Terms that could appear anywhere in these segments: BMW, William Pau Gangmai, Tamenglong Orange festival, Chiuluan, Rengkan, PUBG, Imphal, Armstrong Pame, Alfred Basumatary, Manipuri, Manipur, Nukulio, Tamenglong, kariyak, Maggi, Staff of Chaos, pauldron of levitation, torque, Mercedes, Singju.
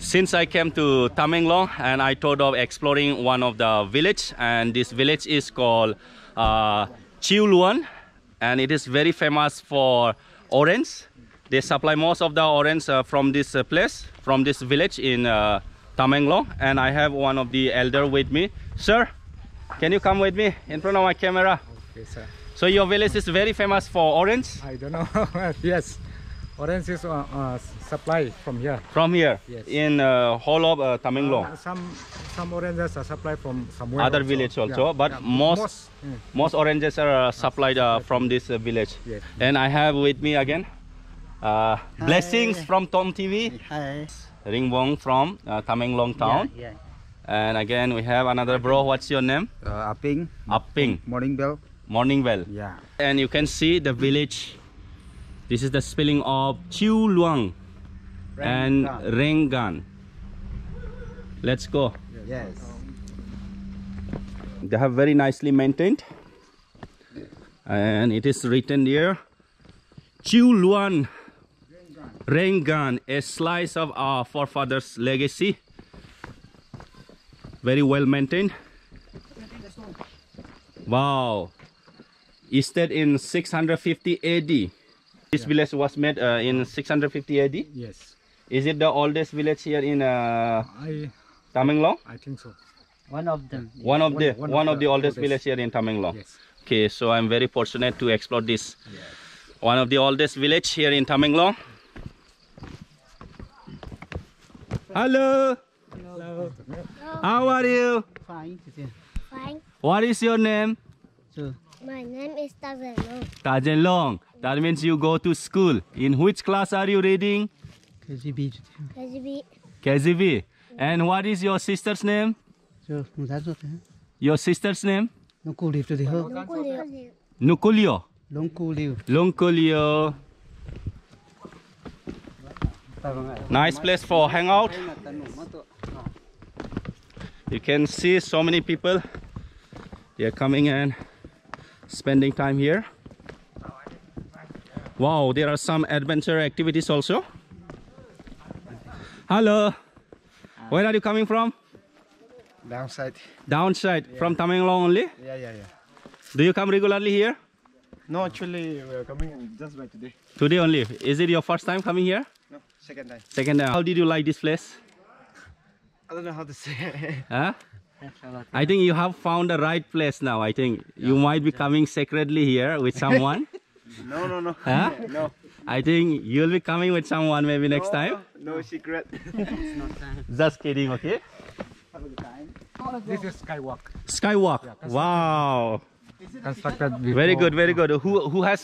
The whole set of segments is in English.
Since I came to Tamenglong, and I thought of exploring one of the village, and this village is called Chiuluan, and it is very famous for orange. They supply most of the orange from this place, from this village in Tamenglong. And I have one of the elder with me. Sir, can you come with me in front of my camera? Okay, sir. So your village is very famous for orange? I don't know. Yes. Orange is supply from here. From here, yes. In whole of Tamenglong. Some oranges are supplied from somewhere. Other also. Village also, yeah. But yeah. Most oranges are supplied from this village. Yes. And I have with me again blessings from Tom TV. Hi. Ringwong from Tamenglong town. Yeah, yeah. And again we have another bro. What's your name? Aping. Aping. Morning bell. Morning bell. Yeah. And you can see the village. This is the spelling of Chiuluan and Rengkan. Let's go. Yes. They have very nicely maintained. And it is written here, Chiuluan Rengkan, a slice of our forefathers' legacy. Very well maintained. Wow. Established in 650 AD. This village was made in 650 AD? Yes. Is it the oldest village here in Tamenglong? I think so. One of them. One of the oldest village here in Tamenglong. Yes. Okay, so I'm very fortunate to explore this. Yes. One of the oldest village here in Tamenglong. Hello. Hello. Hello. How are you? Fine. Fine. What is your name? Sure. My name is Tamenglong. Tamenglong. That means you go to school. In which class are you reading? KGB. KGB. KGB. And what is your sister's name? Your sister's name? Nukulio. Nukulio. Nukulio. Nice place for hangout. You can see so many people. They are coming and spending time here. Wow, there are some adventure activities also. Hello. Where are you coming from? Downside. Downside, yeah. From Tamenglong only? Yeah, yeah, yeah. Do you come regularly here? No, actually we are coming just by today. Today only? Is it your first time coming here? No, second time. Second time. How did you like this place? I don't know how to say it. Huh? I think you have found the right place now. I think you might be coming secretly here with someone. No, no, no. Huh? No. I think you'll be coming with someone maybe next time. No secret. It's not time. Just kidding, okay? Have a good time. This is skywalk. Skywalk. Yeah, wow. Constructed. Very good, very good. Who has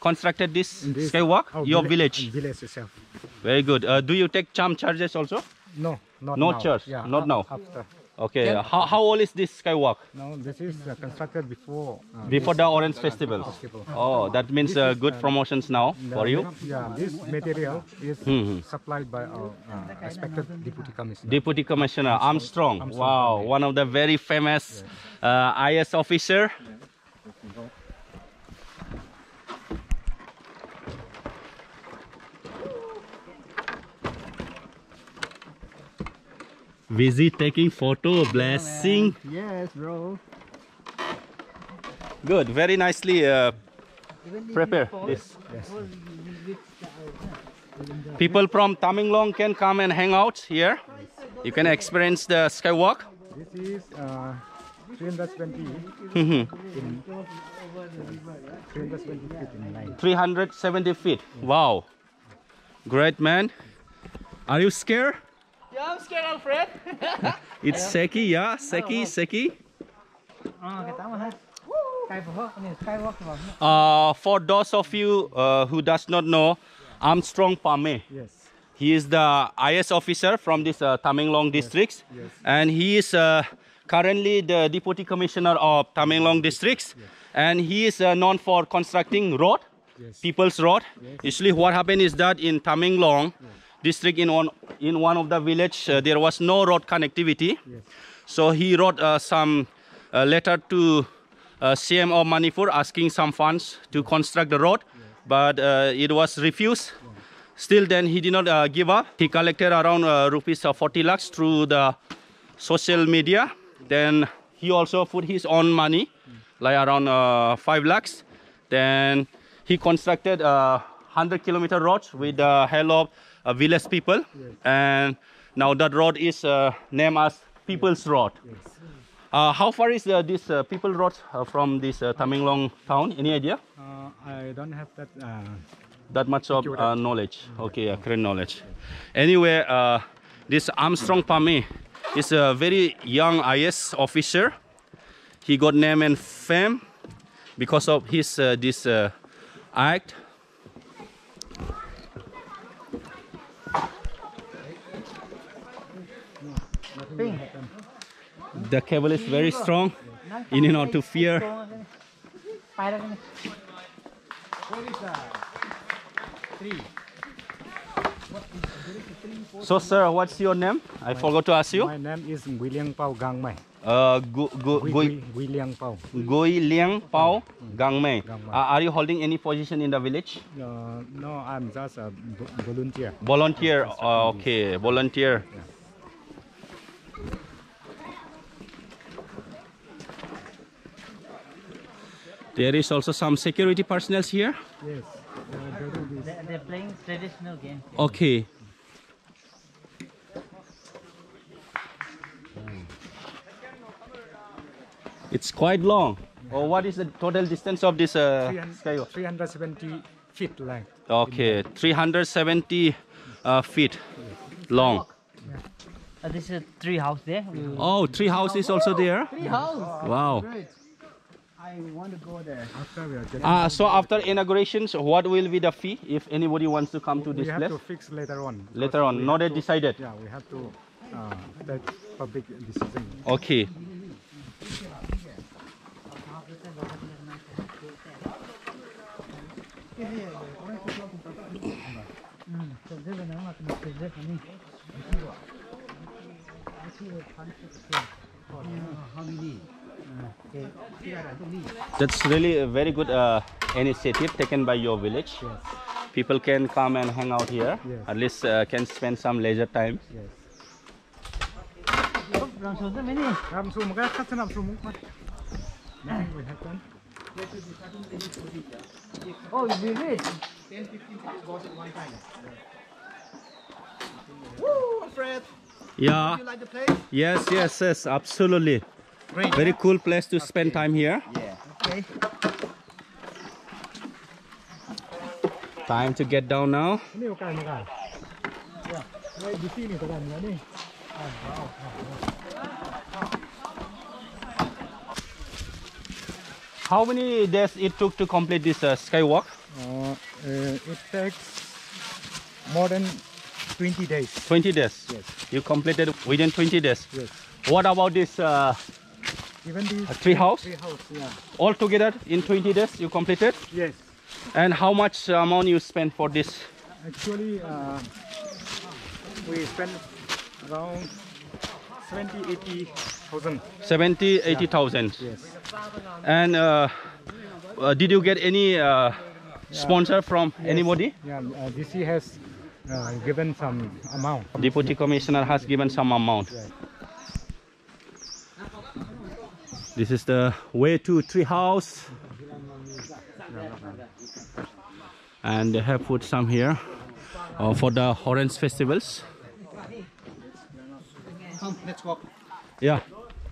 constructed this skywalk? Your village. Village itself. Very good. Do you take charges also? No, not now. No charge. Yeah, not now. After. Okay, yeah. How old is this skywalk? No, this is constructed before the Orange Festival. Oh, that means good promotions now for you. Yeah, this material is supplied by our respected Deputy Commissioner. Deputy Commissioner Armstrong. Armstrong. Wow, one of the very famous IS officer. Busy taking photo, blessing. Yes, bro. Good, very nicely prepare this. Yes. People from Tamenglong can come and hang out here. You can experience the skywalk. This is 370 feet. Wow. Great, man. Are you scared? Yeah, I'm scared, Alfred. It's Seki, yeah? Seki, Seki. For those of you who does not know, Armstrong Pame. Yes. He is the IS officer from this Tamenglong districts. Yes. Yes. And he is currently the Deputy Commissioner of Tamenglong districts. Yes. And he is known for constructing road, yes. People's road. Yes. Usually what happened is that in Tamenglong, yes. District in one of the village there was no road connectivity, yes. So he wrote some letter to CM of Manipur asking some funds to construct the road, yes. But it was refused, yeah. Still then he did not give up. He collected around rupees 40 lakhs through the social media. Then he also put his own money, like around 5 lakhs. Then he constructed 100-kilometer road with the help of village people. Yes. And now that road is named as People's Road. Yes. How far is this People Road from this Tamenglong town? Any idea? I don't have that much of knowledge. Okay, current knowledge. Anyway, this Armstrong Pame is a very young IS officer. He got name and fame because of his this act. The cable is very strong. You need not to fear. So, sir, what's your name? I forgot to ask you. My name is William Pau Gangmai. William Pau Gangmai. Are you holding any position in the village? No, I'm just a volunteer. Volunteer. Okay, volunteer. Yeah. There is also some security personnel here. Yes. They're playing traditional games. Okay. It's quite long. Oh, what is the total distance of this? 370 feet long. Okay, 370 feet long. This is 3 houses there. Oh, 3 houses also there. 3 houses. Wow. I want to go there. So after inaugurations, what will be the fee if anybody wants to come to this place? We have to fix later on. Later on, not yet decided. Yeah, we have to that public decision. Okay. That's really a very good initiative taken by your village. Yes. People can come and hang out here. Yes. At least can spend some leisure time. Yes. Oh, village. 10-15 goes at one time. Woo, Fred. Yeah. Do you like the place? Yes, yes, yes, absolutely. Great. Very cool place to spend time here. Yeah. Okay. Time to get down now. How many days it took to complete this skywalk? It takes more than 20 days. 20 days? Yes. You completed within 20 days? Yes. What about this? Even these three houses, yeah. All together in 20 days you completed? Yes. And how much amount you spent for this? Actually, we spent around 70-80,000. 70-80,000? Yeah. Yes. And did you get any sponsor from anybody? Yeah, DC has given some amount. Deputy Commissioner has given some amount. Yeah. This is the way to tree house, and they have put some here for the orange festivals. Come, let's walk. Yeah.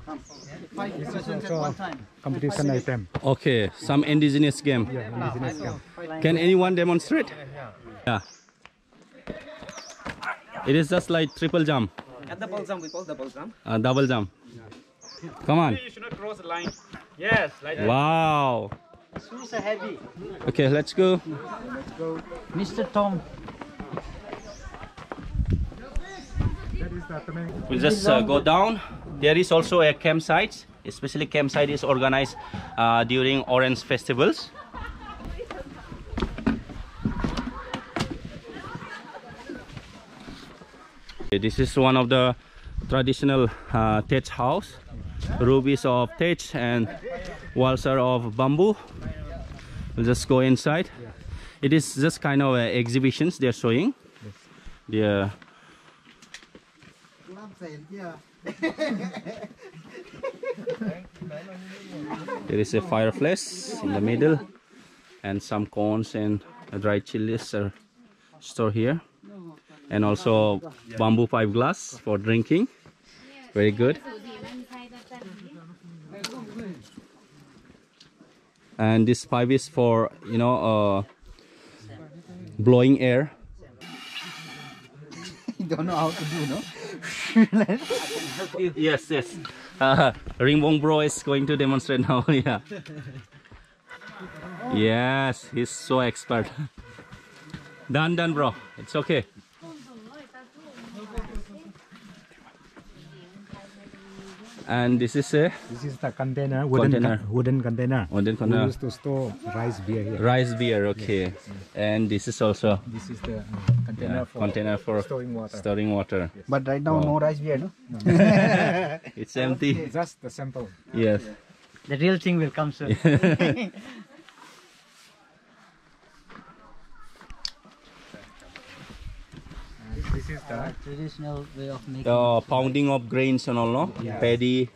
Come. 5 questions at one time. Competition item. Okay, some indigenous game. Yeah, indigenous game. Can anyone demonstrate? Yeah. It is just like triple jump. At the double jump, we call double jump. Double jump. Come on. You should not cross the line. Yes, like that. Wow. Shoes are heavy. Okay, let's go. Let's go. Mr. Tom. We'll just go down. There is also a campsite. Especially campsite is organized during orange festivals. Okay, this is one of the traditional thatch house. Roofs of thatch and walls are of bamboo. We'll just go inside. It is just kind of exhibitions they are showing. Yes. Yeah. There is a fireplace in the middle, and some cones and dried chilies are stored here, and also bamboo pipe glass for drinking. Very good. And this pipe is for, you know, blowing air. You don't know how to do, no? Yes, yes. Ringwong Bro is going to demonstrate now. Yeah. Yes, he's so expert. Done, done, bro. It's okay. And this is a. This is the container. Wooden container. We used to store rice beer here. Rice beer, okay. Yes, yes, yes. And this is also. This is the container, yeah, for storing water. Storing water. Yes. But right now, no rice beer, no. No. It's empty. Okay, just the sample. Yes. Yeah. The real thing will come soon. This is the traditional way of making pounding of grains and all, no? Yeah. Paddy, yeah.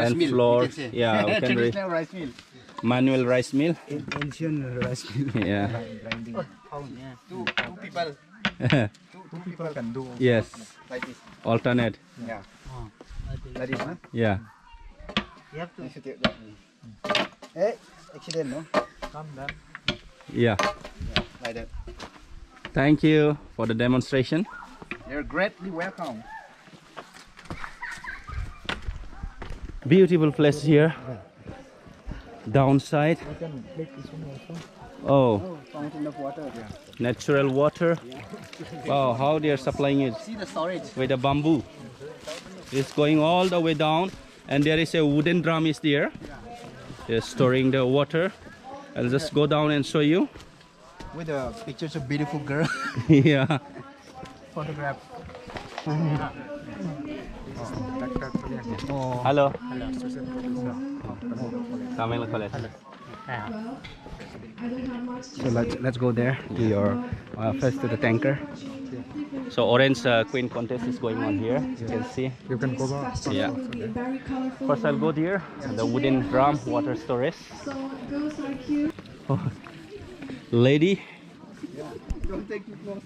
And rice flour. Yeah, we can traditional rice mill. Manual rice mill. Ancient rice mill. Yeah. Yeah. Two people. two people can do. Yes. Like this. Alternate. Yeah. Oh. Like this, huh? Yeah. You have to. Hey, accident, no? Come down. Yeah. Yeah. Like that. Thank you for the demonstration. You're greatly welcome. Beautiful place here. Downside. Oh. Fountain of water. Natural water. Wow, how they are supplying it. See the storage. With the bamboo. It's going all the way down, and there is a wooden drum is there. They're storing the water. I'll just go down and show you. With the pictures of beautiful girl. Yeah. Photograph. Oh. Hello. Hello. So let's go there to your first to the tanker. So orange queen contest is going on here. You can see. You can go back. Yeah. First I'll go there. The wooden drum water storage. Oh. Lady, yeah. Don't take it off.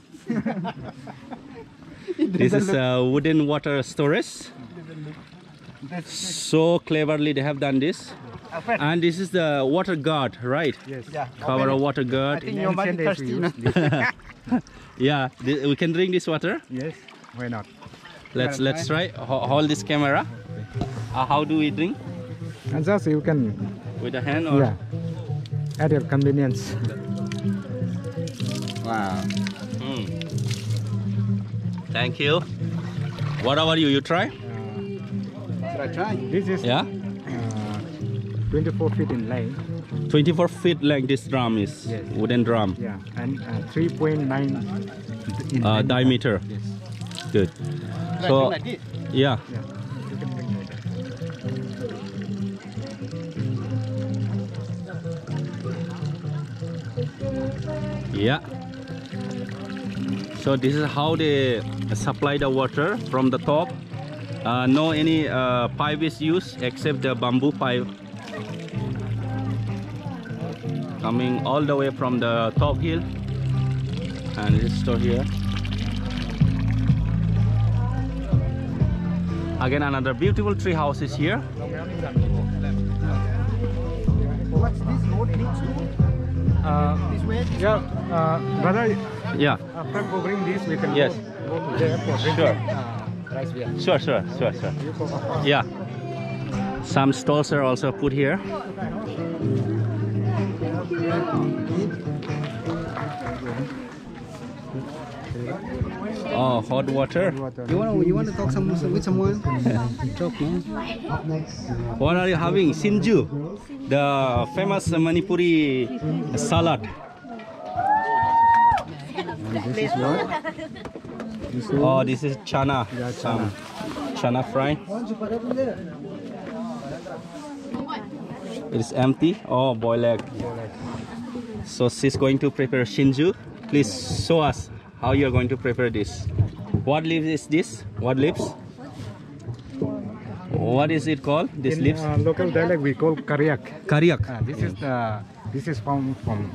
This is a wooden water storage. So cleverly they have done this. And this is the water guard, right? Yes. Yeah. Cover a water guard. I think you might be thirsty, you know? Yeah. We can drink this water. Yes. Why not? Let's try. Hold this camera. How do we drink? And just you can with a hand or yeah. At your convenience. Wow. Mm. Thank you. What about you? You try? Should I try? This is 24 feet in length. 24 feet length this drum is. Yes. Wooden drum. Yeah, and 3.9 diameter. Yes. Good. So yeah. Yeah. Yeah. So this is how they supply the water from the top. No any pipe is used except the bamboo pipe. Coming all the way from the top hill. And it is stored here. Again another beautiful tree house is here. What's this road leads to? This way? Yeah, brother. Yeah. After covering this, we can go to the airport. Sure. Rice beer. Sure. Yeah. Some stalls are also put here. Oh, hot water. You want to talk with someone? Talk, man. What are you having? Singju, the famous Manipuri salad. This is what? This is this is chana. Yeah, chana fry. It's empty. Oh, boiled egg. So she's going to prepare Singju. Please show us how you're going to prepare this. What leaf is this? What leaves? What is it called? This leaves? Local dialect we call kariyak. Kariyak. This is found from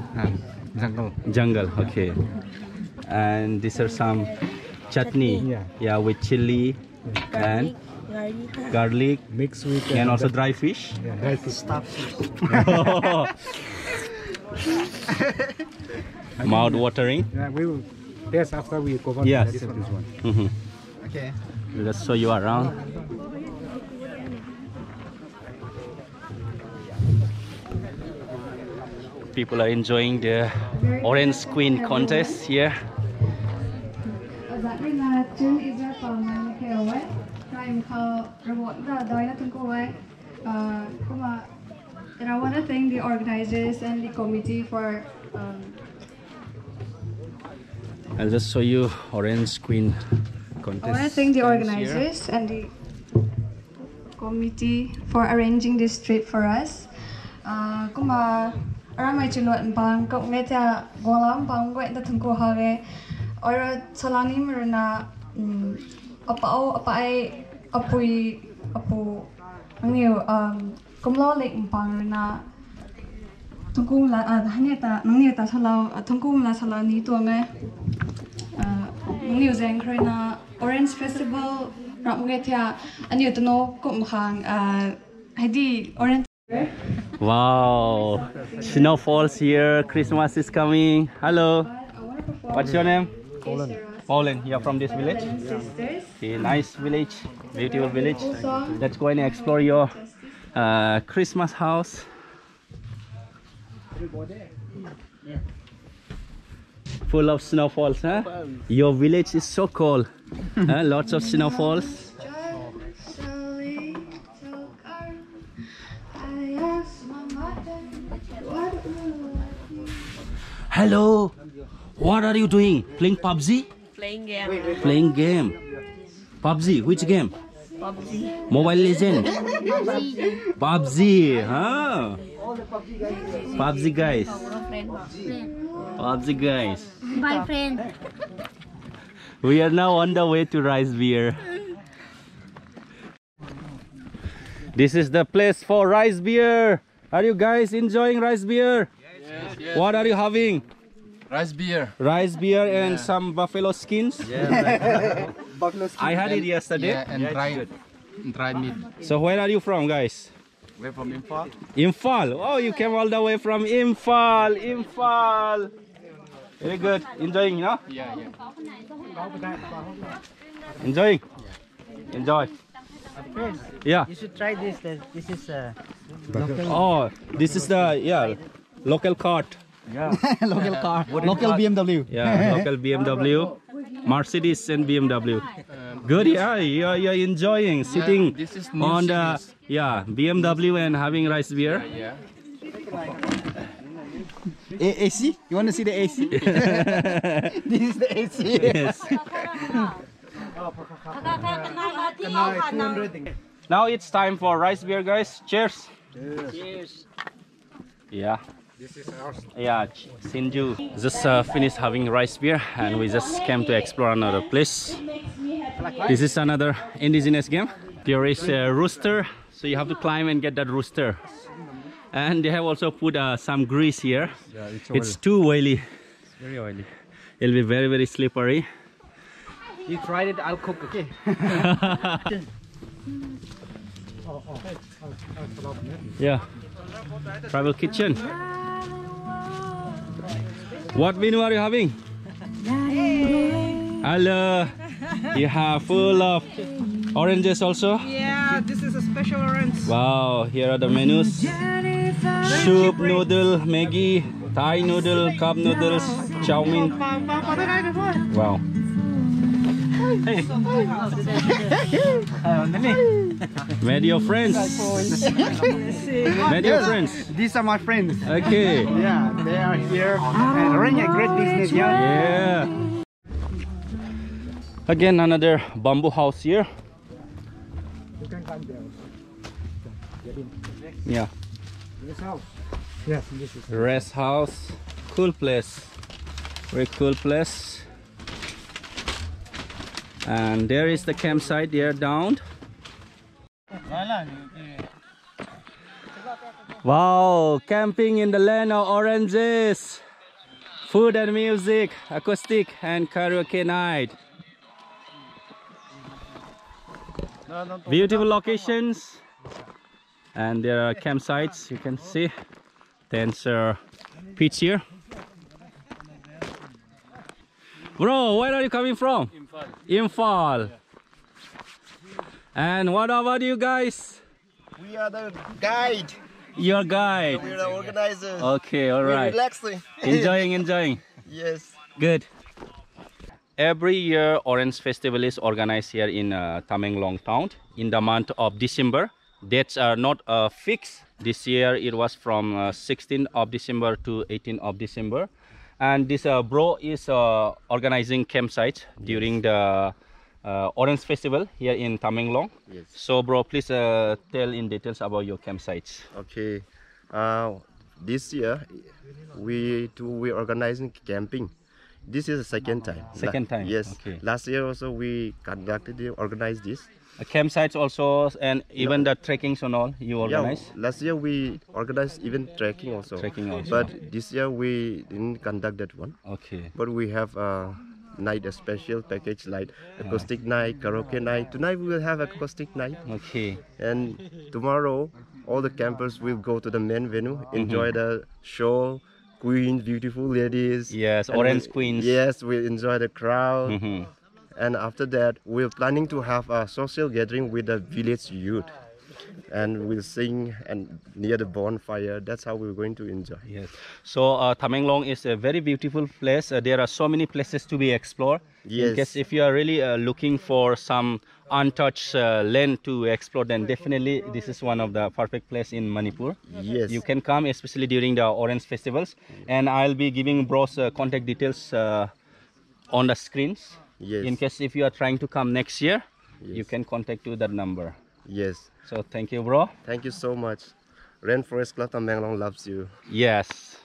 jungle. Jungle. Okay. And these are some chutney. Yeah, with chili and garlic mixed with and also dry fish. Yeah, dry fish stuff. Mouth watering. Yeah, we will taste after we cover this one. Mm-hmm. Okay. Let's show you around. People are enjoying the Orange Queen contest here. And I want to thank the organizers and the committee for... I'll just show you Orange Queen contest. I want to thank the organizers and the committee for arranging this trip for us. Orange Festival Orange. Wow, snow falls here. Christmas is coming. Hello, what's your name? Colin. Colin, you're from this village? Yeah. Okay, nice village, beautiful village. Let's go and explore your Christmas house. Full of snowfalls, huh? Your village is so cold. Huh? Lots of snowfalls. Hello, what are you doing? Playing PUBG? Playing game. Playing game. PUBG, which game? PUBG. Mobile Legend. PUBG. PUBG, huh? PUBG guys. PUBG guys. Bye friend. We are now on the way to Rice Beer. This is the place for Rice Beer. Are you guys enjoying Rice Beer? Yes, yes. What are you having? Rice beer. Rice beer and some buffalo skins. Yeah, buffalo skin. I had it yesterday. Yeah, and dried meat. So where are you from, guys? We're from Imphal. Imphal. Oh, you came all the way from Imphal. Imphal. Very good. Enjoying, no? Yeah, yeah. Enjoying. Yeah. Enjoy. Yeah. You should try this. This is local. Oh, this is the local cart. Yeah. Local car. Local BMW. Yeah, local BMW. Mercedes and BMW. Good, yeah. You're enjoying sitting on the BMW and having rice beer. Yeah. AC? You want to see the AC? This is the AC. Yes. Now it's time for rice beer, guys. Cheers. Cheers. Yeah. This is ours. Yeah, Singju. Just finished having rice beer and we just came to explore another place. This is another indigenous game. There is a rooster, so you have to climb and get that rooster. And they have also put some grease here. Yeah, it's too oily. It's very oily. It'll be very, very slippery. You tried it, I'll cook, okay? Yeah. Travel kitchen. What menu are you having? Hello. You have full of oranges also? Yeah, this is a special orange. Wow, here are the menus. Soup, noodle, Maggi, Thai noodle, cup noodles, chow mein. Wow. Met your friends. Met your friends. These are my friends. Okay. Yeah, they are here and running a great business. Yeah. Again, another bamboo house here. You can climb there. Get in. Yeah. Rest house. Yes, this is rest house. cool place, very cool place. And there is the campsite there down. Wow, camping in the land of oranges. Food and music, acoustic and karaoke night. Beautiful locations. And there are campsites, you can see. There's a pitch here. Bro, where are you coming from? Imphal. Yeah. And what about you guys? We are the guide. Your guide. We are the organizers. Okay, alright. Relaxing. Enjoying. Yes. Good. Every year, Orange Festival is organized here in Tamenglong town in the month of December. Dates are not fixed. This year it was from 16th of December to 18th of December. And this bro is organizing campsites during the Orange Festival here in Tamenglong. Yes. So bro, please tell in details about your campsites. Okay, this year we're organizing camping. This is the second time. Second time. Yes. Okay. Last year also we organized this. Campsites also, and even the trekking and all you organize. Yeah, last year we organized even trekking also. But this year we didn't conduct that one. Okay. But we have a night, a special package like acoustic night, karaoke night. Tonight we will have acoustic night. Okay. And tomorrow all the campers will go to the main venue, enjoy the show. Queens, beautiful ladies. Yes, Orange Queens. Yes, we enjoy the crowd. And after that, we're planning to have a social gathering with the village youth. And we'll sing and near the bonfire. That's how we're going to enjoy. Yes. So Tamenglong is a very beautiful place. There are so many places to be explored. Yes. In case if you are really looking for some untouched land to explore, then definitely this is one of the perfect place in Manipur. Yes. You can come, especially during the Orange Festivals. And I'll be giving bro's contact details on the screens. Yes. In case if you are trying to come next year, you can contact to that number. Yes. So thank you, bro. Thank you so much. Rainforest Club Tamenglong loves you. Yes.